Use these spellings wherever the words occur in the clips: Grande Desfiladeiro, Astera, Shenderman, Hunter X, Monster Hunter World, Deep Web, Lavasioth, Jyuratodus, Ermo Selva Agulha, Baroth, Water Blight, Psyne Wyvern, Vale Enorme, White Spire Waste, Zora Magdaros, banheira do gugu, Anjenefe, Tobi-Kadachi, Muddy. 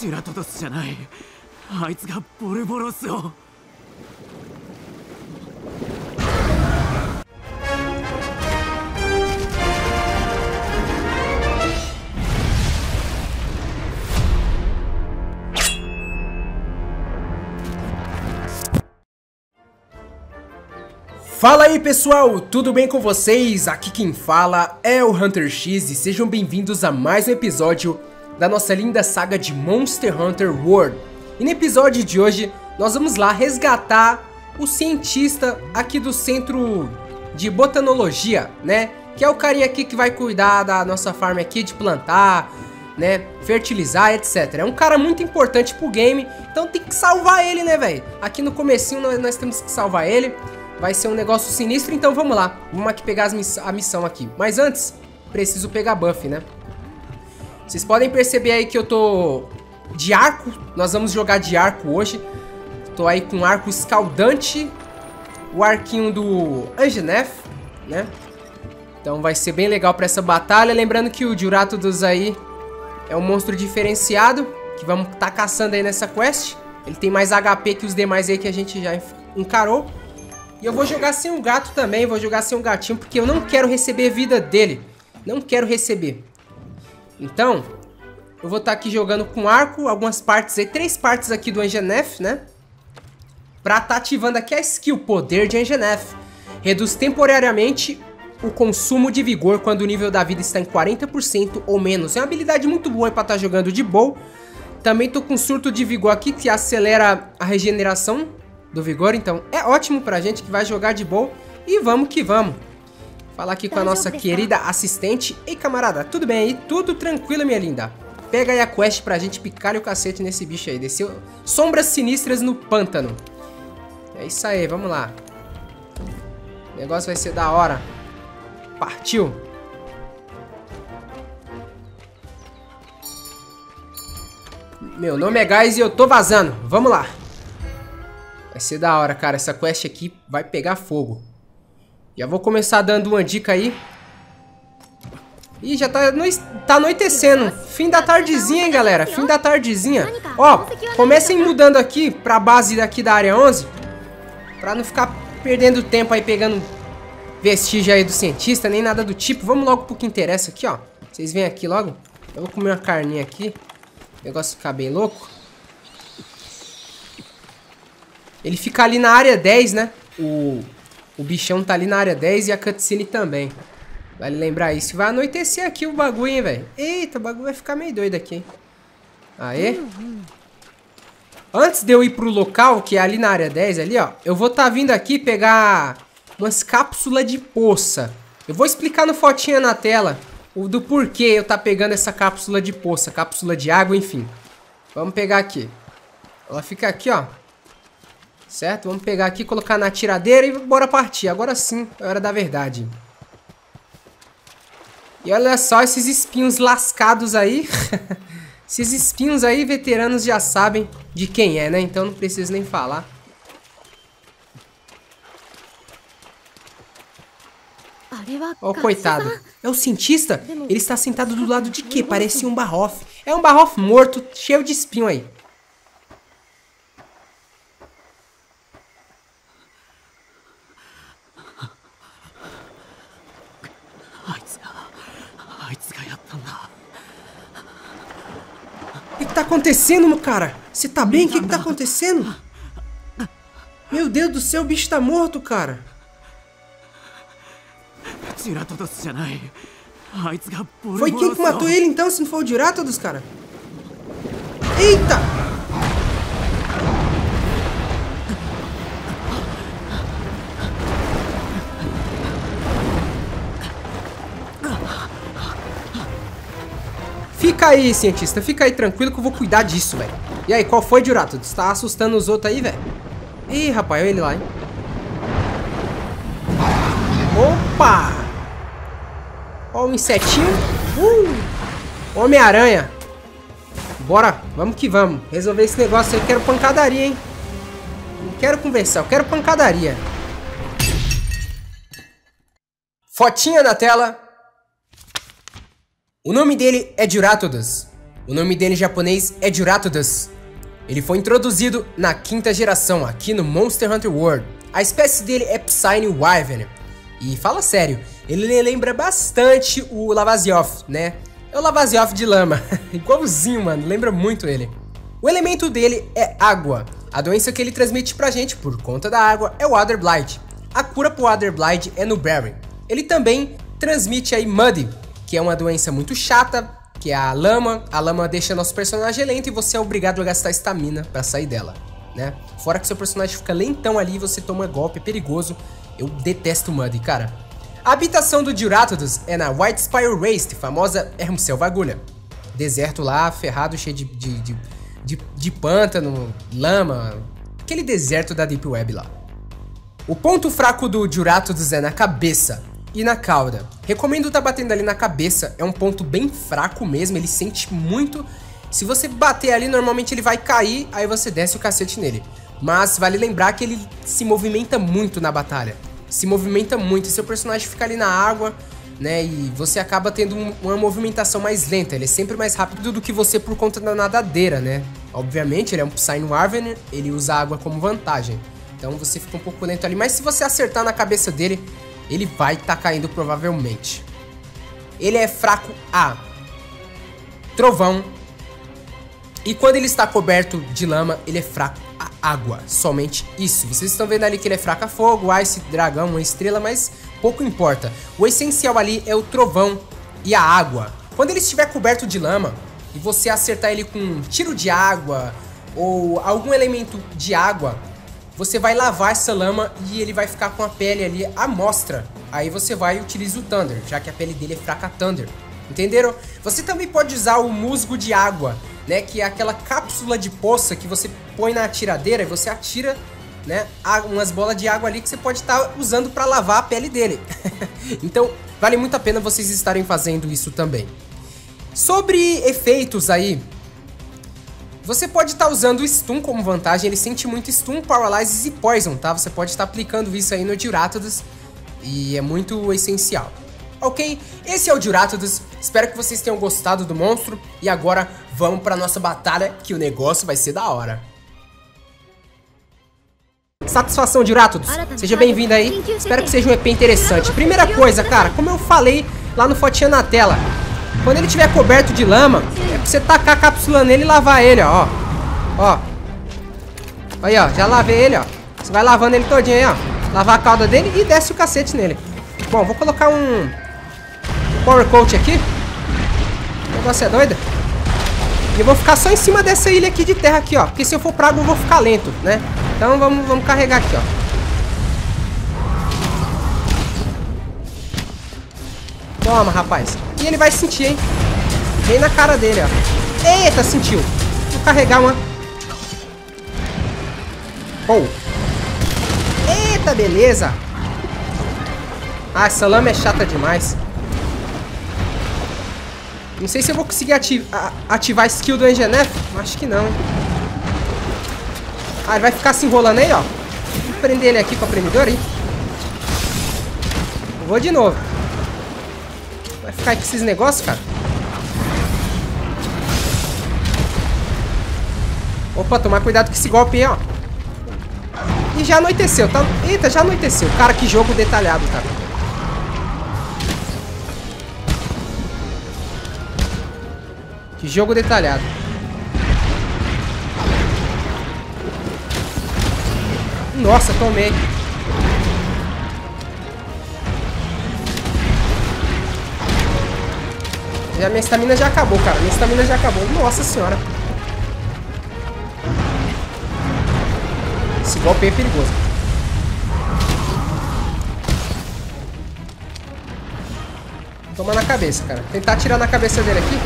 Jyuratodusじゃない。あいつがボルボロスを。 Fala aí pessoal, tudo bem com vocês? Aqui quem fala é o Hunter X e sejam bem-vindos a mais um episódio da nossa linda saga de Monster Hunter World. E no episódio de hoje nós vamos lá resgatar o cientista aqui do centro de botanologia, né? Que é o carinha aqui que vai cuidar da nossa farm aqui, de plantar, né? Fertilizar, etc. É um cara muito importante pro game, então tem que salvar ele, né, velho? Aqui no comecinho nós temos que salvar ele. Vai ser um negócio sinistro, então vamos lá. Vamos aqui pegar a missão aqui. Mas antes, preciso pegar buff, né? Vocês podem perceber aí que eu tô de arco. Nós vamos jogar de arco hoje. Tô aí com um arco escaldante. O arquinho do Anjenefe, né? Então vai ser bem legal pra essa batalha. Lembrando que o Jyuratodus aí é um monstro diferenciado, que vamos tá caçando aí nessa quest. Ele tem mais HP que os demais aí que a gente já encarou. E eu vou jogar sem um gato também, vou jogar sem um gatinho, porque eu não quero receber vida dele. Não quero receber. Então, eu vou estar aqui jogando com arco, algumas partes aí, 3 partes aqui do Anjenefe, né? Pra estar ativando aqui a skill, poder de Anjenefe. Reduz temporariamente o consumo de vigor quando o nível da vida está em 40% ou menos. É uma habilidade muito boa pra estar jogando de boa. Também tô com surto de vigor aqui, que acelera a regeneração do vigor, então é ótimo pra gente que vai jogar de boa. E vamos que vamos. Falar aqui com a nossa querida assistente. Ei, camarada, tudo bem aí? Tudo tranquilo, minha linda? Pega aí a quest pra gente picar o cacete nesse bicho aí. Desceu sombras sinistras no pântano. É isso aí, vamos lá. O negócio vai ser da hora. Partiu. Meu nome é Guys e eu tô vazando. Vamos lá. Vai ser da hora, cara. Essa quest aqui vai pegar fogo. Já vou começar dando uma dica aí. Ih, já tá anoitecendo. Fim da tardezinha, hein, galera. Fim da tardezinha. Ó, comecem mudando aqui pra base daqui da área 11. Pra não ficar perdendo tempo aí pegando vestígio aí do cientista, nem nada do tipo. Vamos logo pro que interessa aqui, ó. Vocês vêm aqui logo. Eu vou comer uma carninha aqui. O negócio ficar bem louco. Ele fica ali na área 10, né? O bichão tá ali na área 10 e a cutscene também. Vale lembrar isso. Vai anoitecer aqui o bagulho, hein, velho? Eita, o bagulho vai ficar meio doido aqui, hein? Aê. Antes de eu ir pro local, que é ali na área 10, ali, ó. Eu vou tá vindo aqui pegar umas cápsulas de poça. Eu vou explicar no fotinha na tela o do porquê eu tá pegando essa cápsula de poça. Cápsula de água, enfim. Vamos pegar aqui. Ela fica aqui, ó. Certo? Vamos pegar aqui, colocar na tiradeira e bora partir. Agora sim, é hora da verdade. E olha só esses espinhos lascados aí. Esses espinhos aí, veteranos já sabem de quem é, né? Então não preciso nem falar. Ó, oh, coitado. É o cientista? Ele está sentado do lado de quê? Parece um Barroff. É um Barroff morto, cheio de espinho aí. O que tá acontecendo, meu cara? Você tá bem? O que tá acontecendo? Meu Deus do céu, o bicho tá morto, cara. Foi quem que matou ele, então, se não for o Jyuratodus, cara? Eita! Fica aí, cientista. Fica aí tranquilo que eu vou cuidar disso, velho. E aí, qual foi, Jyuratodus? Tá assustando os outros aí, velho? Ih, rapaz, olha ele lá, hein? Opa! Ó, um insetinho. Homem-Aranha. Bora, vamos que vamos. Resolver esse negócio aí, quero pancadaria, hein. Não quero conversar, eu quero pancadaria. Fotinha na tela. O nome dele é Jyuratodus. O nome dele em japonês é Jyuratodus. Ele foi introduzido na 5ª geração, aqui no Monster Hunter World. A espécie dele é Psyne Wyvern. E fala sério, ele lembra bastante o Lavasioth, né? É o Lavasioth de lama, igualzinho, mano, lembra muito ele. O elemento dele é água. A doença que ele transmite pra gente por conta da água é o Water Blight. A cura pro Water Blight é no Berry. Ele também transmite aí Muddy, que é uma doença muito chata, que é a lama. A lama deixa nosso personagem lento e você é obrigado a gastar estamina pra sair dela, né? Fora que seu personagem fica lentão ali e você toma golpe, é perigoso. Eu detesto Muddy, cara. A habitação do Jyuratodus é na White Spire Waste, famosa Ermo Selva Agulha. Deserto lá, ferrado, cheio de pântano, lama, aquele deserto da Deep Web lá. O ponto fraco do Jyuratodus é na cabeça e na cauda. Recomendo tá batendo ali na cabeça, é um ponto bem fraco mesmo, ele sente muito. Se você bater ali, normalmente ele vai cair, aí você desce o cacete nele. Mas vale lembrar que ele se movimenta muito na batalha. Se movimenta muito, seu personagem fica ali na água, né? E você acaba tendo uma movimentação mais lenta. Ele é sempre mais rápido do que você por conta da nadadeira, né? Obviamente, ele é um Psyne Wyvern, ele usa a água como vantagem. Então você fica um pouco lento ali, mas se você acertar na cabeça dele, ele vai estar caindo provavelmente. Ele é fraco a trovão. E quando ele está coberto de lama, ele é fraco a água, somente isso. Vocês estão vendo ali que ele é fraco a fogo, ice, dragão, uma estrela, mas pouco importa. O essencial ali é o trovão e a água. Quando ele estiver coberto de lama e você acertar ele com um tiro de água ou algum elemento de água, você vai lavar essa lama e ele vai ficar com a pele ali à mostra. Aí você vai utilizar o Thunder, já que a pele dele é fraca a Thunder. Entenderam? Você também pode usar o musgo de água, né, que é aquela cápsula de poça que você põe na atiradeira e você atira, né, umas bolas de água ali que você pode estar usando para lavar a pele dele. Então, vale muito a pena vocês estarem fazendo isso também. Sobre efeitos aí, você pode estar usando o Stun como vantagem, ele sente muito Stun, Paralysis e Poison, tá? Você pode estar aplicando isso aí no Jyuratodus e é muito essencial. Ok, esse é o Jyuratodus, espero que vocês tenham gostado do monstro e agora vamos pra nossa batalha que o negócio vai ser da hora. Satisfação, Jyuratodus, seja bem-vindo aí, espero que seja um EP interessante. Primeira coisa, cara, como eu falei lá no fotinha na tela, quando ele estiver coberto de lama, é pra você tacar a cápsula nele e lavar ele, ó. Ó, aí ó, já lavei ele, ó, você vai lavando ele todinho aí, ó, lavar a cauda dele e desce o cacete nele. Bom, vou colocar um Power Coat aqui. O negócio é doido. E eu vou ficar só em cima dessa ilha aqui de terra aqui, ó. Porque se eu for pra água eu vou ficar lento, né? Então vamos carregar aqui, ó. Toma, rapaz. E ele vai sentir, hein? Bem na cara dele, ó. Eita, sentiu. Vou carregar uma. Oh. Eita, beleza. Ah, essa lama é chata demais. Não sei se eu vou conseguir ativar a skill do Anjenefe. Acho que não, hein? Ah, ele vai ficar se enrolando aí, ó. Vou prender ele aqui com a prendedora, hein? Vou de novo. Vai ficar aí com esses negócios, cara? Opa, tomar cuidado com esse golpe aí, ó. E já anoiteceu, tá? Eita, já anoiteceu. Cara, que jogo detalhado, cara. Jogo detalhado. Nossa, tomei. Já minha estamina já acabou, cara. Minha estamina já acabou. Nossa senhora. Esse golpe é perigoso. Toma na cabeça, cara. Tentar atirar na cabeça dele aqui.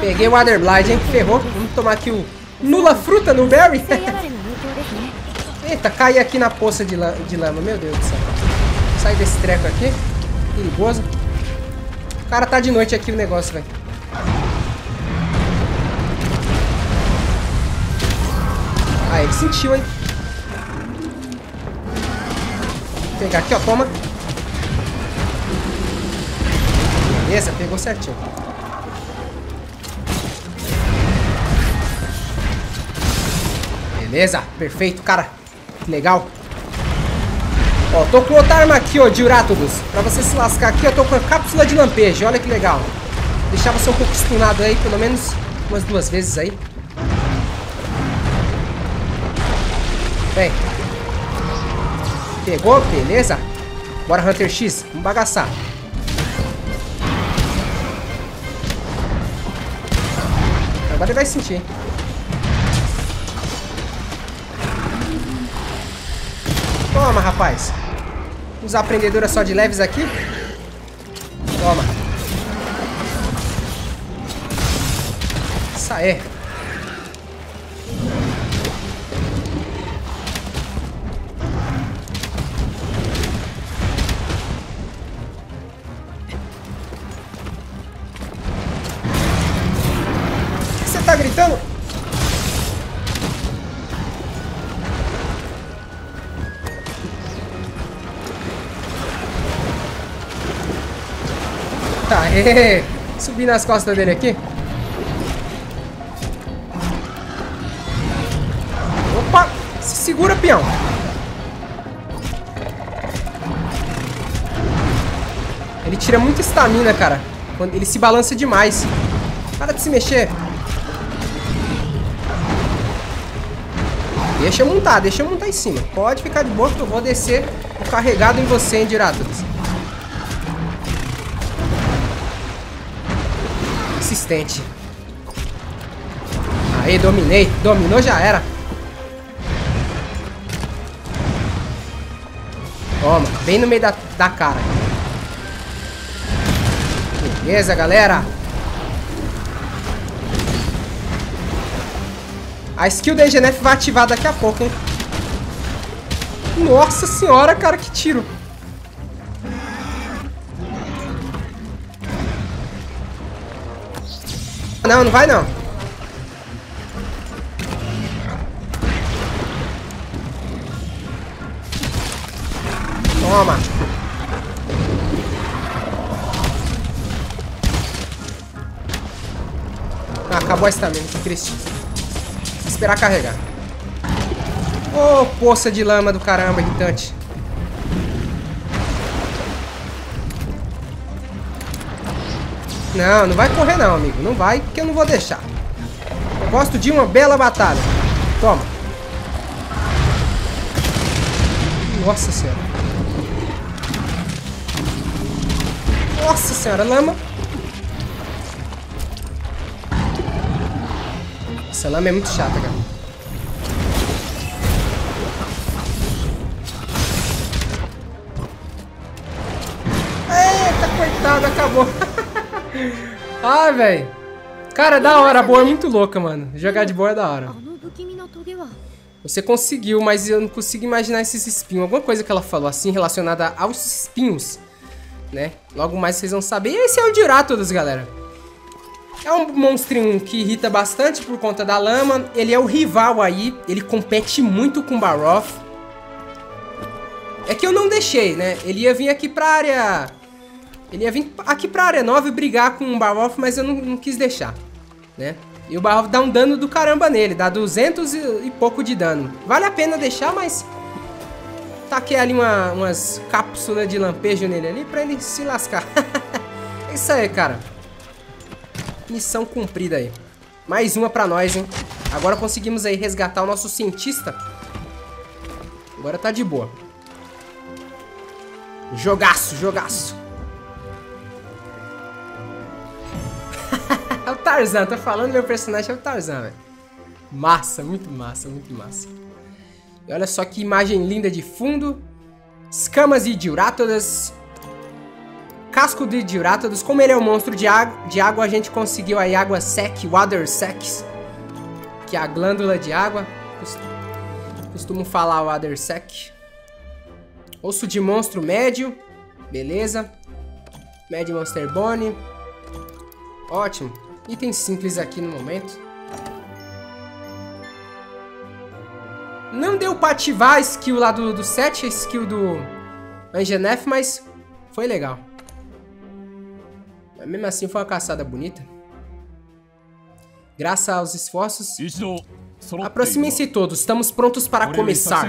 Peguei o Water Blight, hein? Ferrou. Vamos tomar aqui o Nula Fruta no Berry. Eita, caí aqui na poça de lama. Meu Deus do céu. Sai desse treco aqui. Perigoso. O cara tá de noite aqui o negócio, velho. Ah, ele sentiu, hein? Vou pegar aqui, ó. Toma. Beleza, pegou certinho. Beleza, perfeito, cara. Que legal. Ó, tô com outra arma aqui, ó, Jyuratodus. Pra você se lascar aqui, eu tô com a cápsula de lampejo. Olha que legal. Deixar você um pouco stunado aí, pelo menos umas duas vezes aí. Vem. Pegou, beleza. Bora, Hunter X. Vamos bagaçar. Agora ele vai sentir, hein? Toma, rapaz. Usar a prendedora só de leves aqui. Toma. Isso aí. O que você tá gritando? Subi nas costas dele aqui. Opa! Se segura, peão. Ele tira muita estamina, cara. Ele se balança demais. Para de se mexer. Deixa eu montar em cima. Pode ficar de boa que eu vou descer o carregado em você, hein, Jyuratodus. Insistente. Aí, dominei. Dominou, já era. Toma, bem no meio da cara. Beleza, galera. A skill da Anjenefe vai ativar daqui a pouco, hein? Nossa senhora, cara, que tiro. Não, não vai não. Toma. Ah, acabou a estamina, que triste. Vou esperar carregar. Ô, oh, poça de lama do caramba, irritante. Não, não vai correr não, amigo. Não vai, porque eu não vou deixar. Eu gosto de uma bela batalha. Toma. Nossa senhora. Nossa senhora, lama. Essa lama é muito chata, cara. Eita, coitado, acabou. Ah, velho. Cara, é da hora. A boa é muito louca, mano. Jogar de boa é da hora. Você conseguiu, mas eu não consigo imaginar esses espinhos. Alguma coisa que ela falou assim relacionada aos espinhos, né? Logo mais vocês vão saber. E esse é o Jyuratodus, galera. É um monstrinho que irrita bastante por conta da lama. Ele é o rival aí. Ele compete muito com o Baroth. É que eu não deixei, né? Ele ia vir aqui pra área... Ele ia vir aqui pra área 9 brigar com o Baroth, mas eu não quis deixar, né? E o Baroth dá um dano do caramba nele, dá 200 e pouco de dano. Vale a pena deixar, mas... Taquei ali umas cápsulas de lampejo nele ali pra ele se lascar. É isso aí, cara. Missão cumprida aí. Mais uma pra nós, hein? Agora conseguimos aí resgatar o nosso cientista. Agora tá de boa. Jogaço, jogaço. É o Tarzan, tô falando, meu personagem é o Tarzan, velho. Massa, muito massa, muito massa. E olha só que imagem linda de fundo. Escamas de Jyuratodus. Casco de Jyuratodus. Como ele é um monstro de água, a gente conseguiu aí água sec, water secs. Que é a glândula de água. Costumo falar water sec. Osso de monstro médio. Beleza. Médio monster bone. Ótimo. Item simples aqui no momento. Não deu pra ativar a skill lá do set, a skill do Anjenefe, mas foi legal. Mas mesmo assim foi uma caçada bonita. Graças aos esforços. Aproximem-se todos, estamos prontos para começar.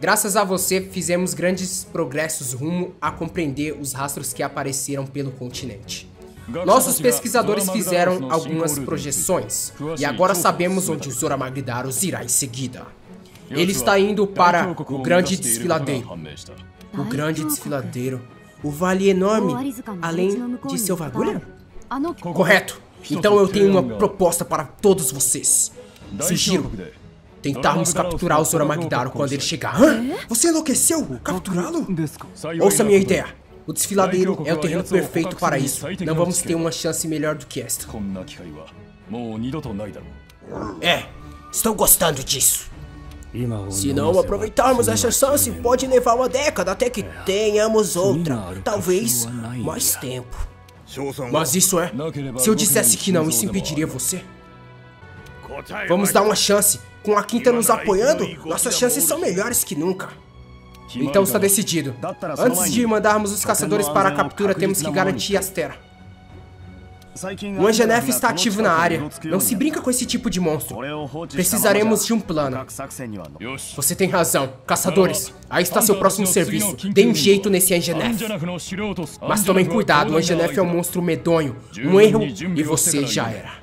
Graças a você, fizemos grandes progressos rumo a compreender os rastros que apareceram pelo continente. Nossos pesquisadores fizeram algumas projeções, e agora sabemos onde o Zora Magdaros irá em seguida. Ele está indo para o Grande Desfiladeiro. O Grande Desfiladeiro. O Vale Enorme, além de Selva Agulha? Correto! Então eu tenho uma proposta para todos vocês. Sugiro tentarmos capturar o Zora Magdaros quando ele chegar. Hã? Você enlouqueceu? Capturá-lo? Ouça minha ideia. O desfiladeiro é o terreno perfeito para isso. Não vamos ter uma chance melhor do que esta. É, estou gostando disso. Se não aproveitarmos essa chance, pode levar uma década até que tenhamos outra. Talvez mais tempo. Mas isso é, se eu dissesse que não, isso impediria você? Vamos dar uma chance. Com a quinta nos apoiando, nossas chances são melhores que nunca. Então está decidido. Antes de mandarmos os caçadores para a captura, temos que garantir Astera. O Anjenefe está ativo na área. Não se brinca com esse tipo de monstro. Precisaremos de um plano. Você tem razão. Caçadores, aí está seu próximo serviço. Dê um jeito nesse Anjenefe. Mas tomem cuidado, o Anjenefe é um monstro medonho. Um erro e você já era.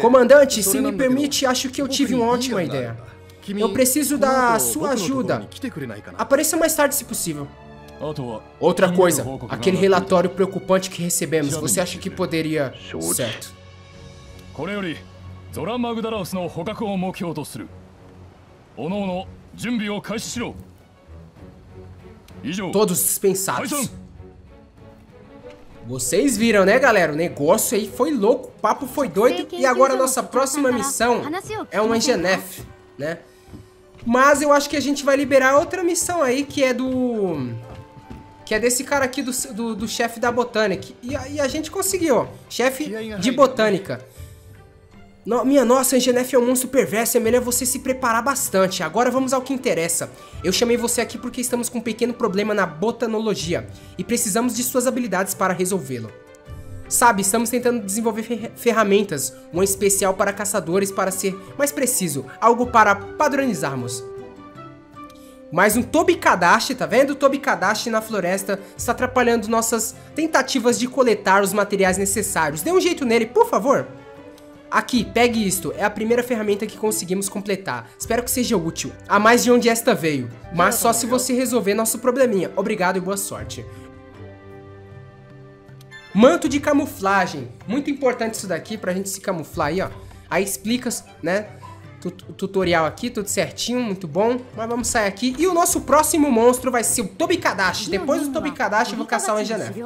Comandante, se me permite, acho que eu tive uma ótima ideia. Eu preciso da sua ajuda. Apareça mais tarde se possível. Outra coisa, aquele relatório preocupante que recebemos, você acha que poderia... Certo. Todos dispensados. Vocês viram, né, galera? O negócio aí foi louco, o papo foi doido. E agora a nossa próxima missão é um Anjenefe, né? Mas eu acho que a gente vai liberar outra missão aí, que é do... que é desse cara aqui do chefe da botânica. E a gente conseguiu, ó. Chefe de botânica. Minha nossa, Anjenefe é um monstro perverso. É melhor você se preparar bastante. Agora vamos ao que interessa. Eu chamei você aqui porque estamos com um pequeno problema na botanologia. E precisamos de suas habilidades para resolvê-lo. Sabe, estamos tentando desenvolver ferramentas. Uma especial para caçadores, para ser mais preciso. Algo para padronizarmos. Mais um Tobi-Kadachi, tá vendo? O Tobi-Kadachi na floresta está atrapalhando nossas tentativas de coletar os materiais necessários. Dê um jeito nele, por favor. Aqui, pegue isto. É a primeira ferramenta que conseguimos completar. Espero que seja útil. Há mais de onde esta veio. Mas só se você resolver nosso probleminha. Obrigado e boa sorte. Manto de camuflagem. Muito importante isso daqui pra gente se camuflar aí, ó. Aí explica, né? Tutorial aqui, tudo certinho, muito bom. Mas vamos sair aqui. E o nosso próximo monstro vai ser o Tobi-Kadachi. Depois do Tobi-Kadachi eu vou caçar o Anjenefe.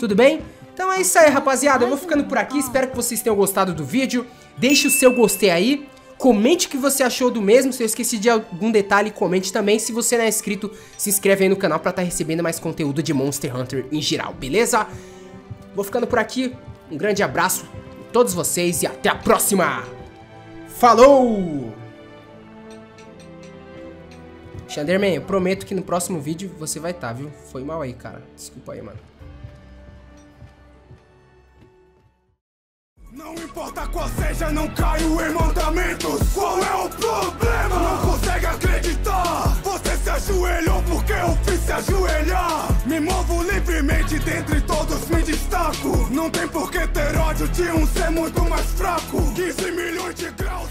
Tudo bem? Então é isso aí, rapaziada. Eu vou ficando por aqui. Espero que vocês tenham gostado do vídeo. Deixe o seu gostei aí. Comente o que você achou do mesmo. Se eu esqueci de algum detalhe, comente também. Se você não é inscrito, se inscreve aí no canal pra estar recebendo mais conteúdo de Monster Hunter em geral, beleza? Vou ficando por aqui. Um grande abraço a todos vocês e até a próxima! Falou! Shenderman, eu prometo que no próximo vídeo você vai estar, viu? Foi mal aí, cara. Desculpa aí, mano. Não importa qual seja, não caio em mandamentos. Qual é o problema? Não consegue acreditar. Você se ajoelhou porque eu fiz se ajoelhar. Me movo livremente, dentre todos me destaco. Não tem por que ter ódio de um ser muito mais fraco. 15 milhões de graus.